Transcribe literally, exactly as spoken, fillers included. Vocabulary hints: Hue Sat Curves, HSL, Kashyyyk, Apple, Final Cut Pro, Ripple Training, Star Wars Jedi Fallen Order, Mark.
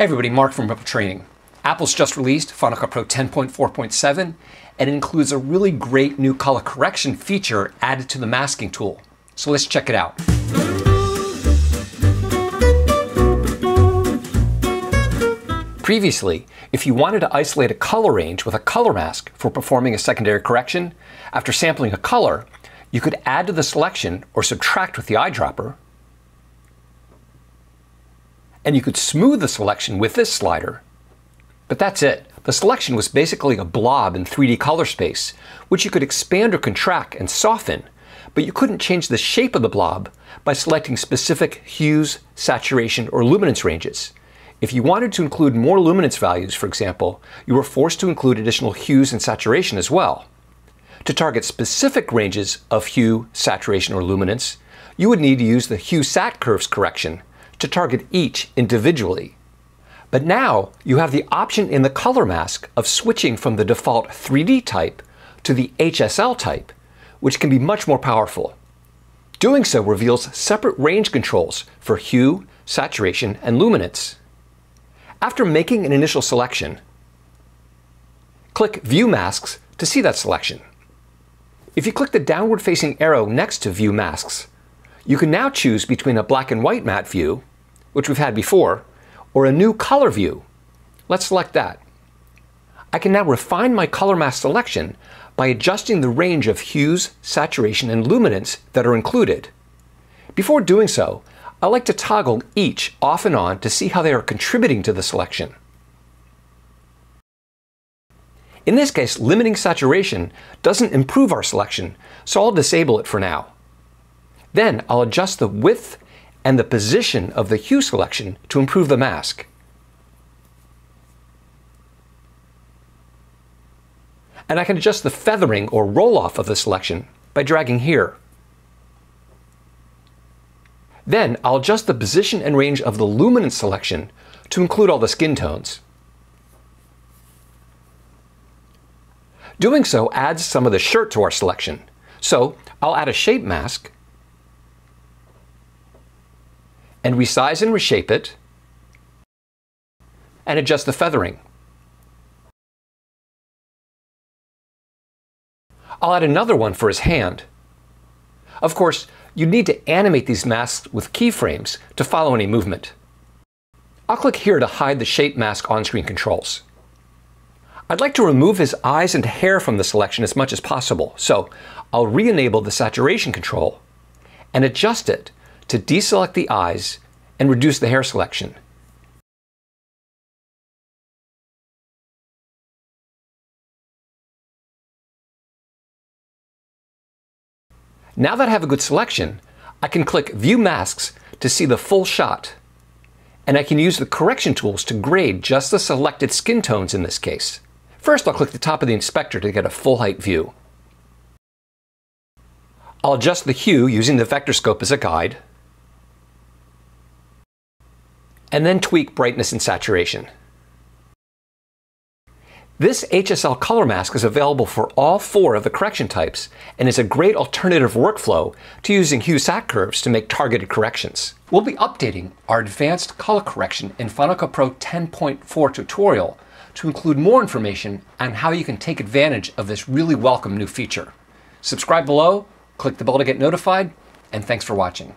Hey everybody, Mark from Ripple Training. Apple's just released Final Cut Pro ten point four point seven, and it includes a really great new color correction feature added to the masking tool. So let's check it out. Previously, if you wanted to isolate a color range with a color mask for performing a secondary correction, after sampling a color, you could add to the selection or subtract with the eyedropper, and you could smooth the selection with this slider. But that's it. The selection was basically a blob in three D color space, which you could expand or contract and soften, but you couldn't change the shape of the blob by selecting specific hues, saturation, or luminance ranges. If you wanted to include more luminance values, for example, you were forced to include additional hues and saturation as well. To target specific ranges of hue, saturation, or luminance, you would need to use the Hue Sat Curves correction to target each individually. But now you have the option in the color mask of switching from the default three D type to the H S L type, which can be much more powerful. Doing so reveals separate range controls for hue, saturation, and luminance. After making an initial selection, click View Masks to see that selection. If you click the downward-facing arrow next to View Masks, you can now choose between a black and white matte view, which we've had before, or a new color view. Let's select that. I can now refine my color mask selection by adjusting the range of hues, saturation, and luminance that are included. Before doing so, I like to toggle each off and on to see how they are contributing to the selection. In this case, limiting saturation doesn't improve our selection, so I'll disable it for now. Then I'll adjust the width and the position of the hue selection to improve the mask. And I can adjust the feathering or roll-off of the selection by dragging here. Then I'll adjust the position and range of the luminance selection to include all the skin tones. Doing so adds some of the shirt to our selection. So I'll add a shape mask and resize and reshape it, and adjust the feathering. I'll add another one for his hand. Of course, you need to animate these masks with keyframes to follow any movement. I'll click here to hide the shape mask on-screen controls. I'd like to remove his eyes and hair from the selection as much as possible, so I'll re-enable the saturation control and adjust it to deselect the eyes and reduce the hair selection. Now that I have a good selection, I can click View Masks to see the full shot, and I can use the correction tools to grade just the selected skin tones in this case. First, I'll click the top of the inspector to get a full height view. I'll adjust the hue using the vector scope as a guide, and then tweak brightness and saturation. This H S L color mask is available for all four of the correction types and is a great alternative workflow to using Hue Sat Curves to make targeted corrections. We'll be updating our advanced color correction in Final Cut Pro ten point four tutorial to include more information on how you can take advantage of this really welcome new feature. Subscribe below, click the bell to get notified, and thanks for watching.